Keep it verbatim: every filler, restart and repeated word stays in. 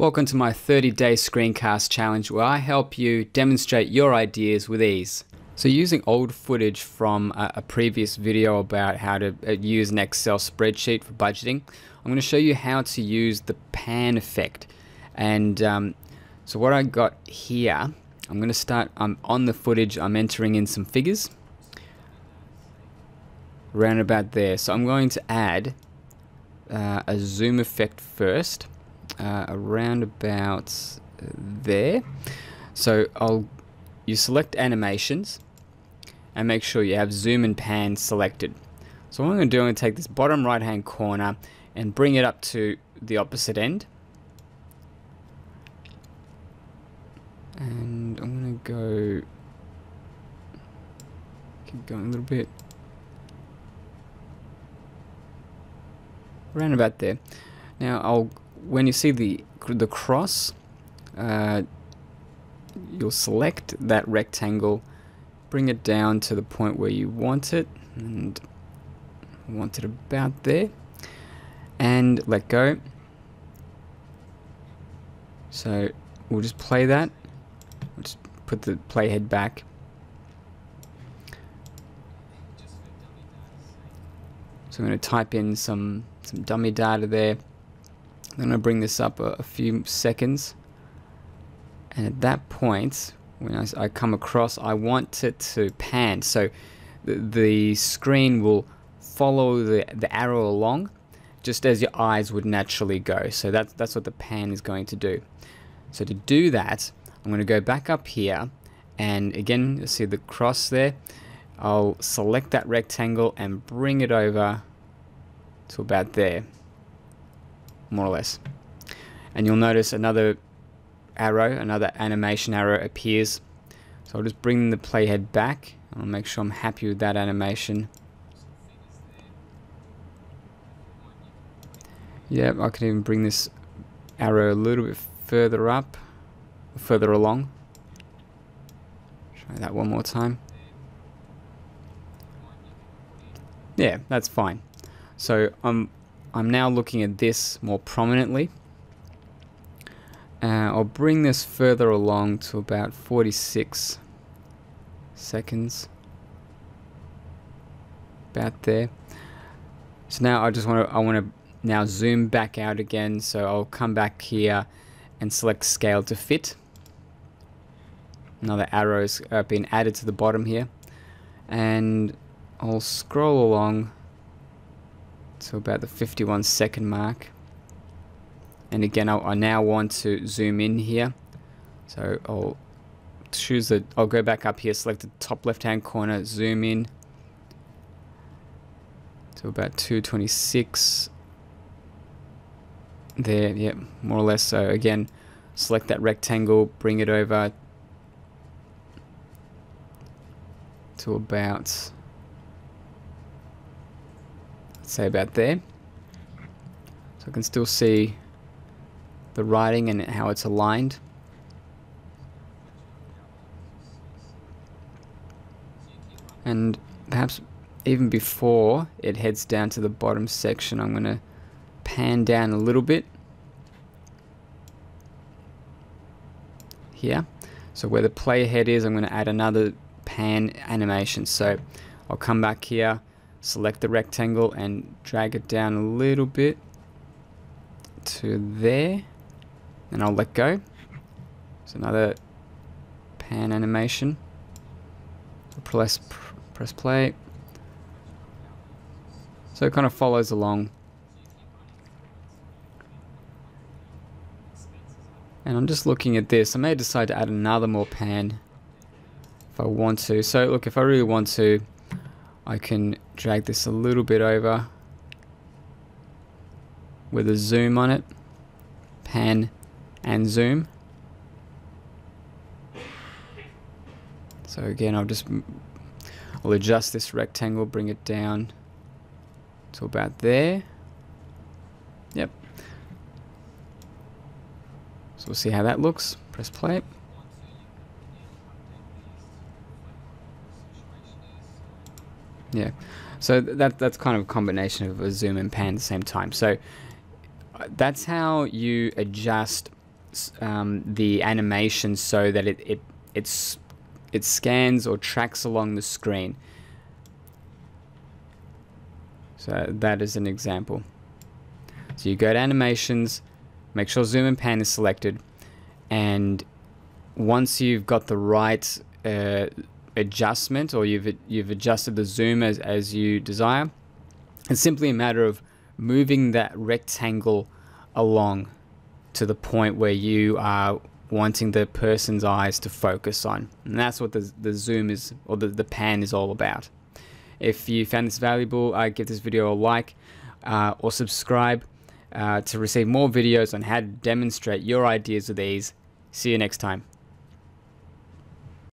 Welcome to my thirty day screencast challenge where I help you demonstrate your ideas with ease. So using old footage from a, a previous video about how to uh, use an Excel spreadsheet for budgeting, I'm going to show you how to use the pan effect. And um, so what I got here, I'm going to start I'm on the footage, I'm entering in some figures. Round about there. So I'm going to add uh, a zoom effect first. Uh, around about there. So I'll you select animations and make sure you have zoom and pan selected. So what I'm going to do, I'm going to take this bottom right hand corner and bring it up to the opposite end, and I'm going to go keep going a little bit around about there. Now I'll when you see the the cross, uh, you'll select that rectangle, bring it down to the point where you want it, and want it about there, and let go. So we'll just play that. We'll just put the playhead back. So I'm going to type in some some dummy data there. I'm going to bring this up a, a few seconds, and at that point when I, I come across, I want it to pan, so the, the screen will follow the, the arrow along just as your eyes would naturally go. So that's, that's what the pan is going to do. So to do that, I'm going to go back up here, and again you'll see the cross there. I'll select that rectangle and bring it over to about there, more or less, and you'll notice another arrow, another animation arrow appears. So I'll just bring the playhead back. I'll make sure I'm happy with that animation. Yep, I can even bring this arrow a little bit further up, further along. Try that one more time. Yeah, that's fine. So I'm um, I'm now looking at this more prominently. Uh, I'll bring this further along to about forty-six seconds, about there. So now I just want to I want to now zoom back out again. So I'll come back here and select scale to fit. Another arrow has uh, been added to the bottom here, and I'll scroll along to about the fifty-one second mark, and again I, I now want to zoom in here, so I'll choose the I'll go back up here, select the top left hand corner, zoom in to about two twenty-six there. Yep, more or less. So again, select that rectangle, bring it over to about, say, about there. So I can still see the writing and how it's aligned. And perhaps even before it heads down to the bottom section, I'm going to pan down a little bit here. So where the playhead is, I'm going to add another pan animation. So I'll come back here, select the rectangle and drag it down a little bit to there, and I'll let go. It's another pan animation. Press, press play. So it kind of follows along. And I'm just looking at this. I may decide to add another more pan if I want to. So look, if I really want to, I can drag this a little bit over with a zoom on it, pan and zoom. So again, I'll just I'll adjust this rectangle, bring it down to about there. Yep. So we'll see how that looks. Press play. Yeah, so that that's kind of a combination of a zoom and pan at the same time. So that's how you adjust um, the animation so that it, it, it's, it scans or tracks along the screen. So that is an example. So you go to animations, make sure zoom and pan is selected, and once you've got the right uh, adjustment, or you've you've adjusted the zoom as, as you desire, it's simply a matter of moving that rectangle along to the point where you are wanting the person's eyes to focus on. And that's what the, the zoom is, or the, the pan is all about. If you found this valuable, uh, give this video a like uh, or subscribe uh, to receive more videos on how to demonstrate your ideas with ease. See you next time.